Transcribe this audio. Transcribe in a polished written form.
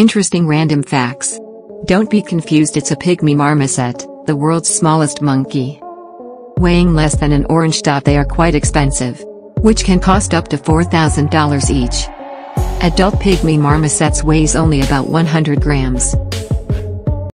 Interesting random facts. Don't be confused, it's a pygmy marmoset, the world's smallest monkey. Weighing less than an orange dot, they are quite expensive, which can cost up to $4,000 each. Adult pygmy marmosets weighs only about 100 grams.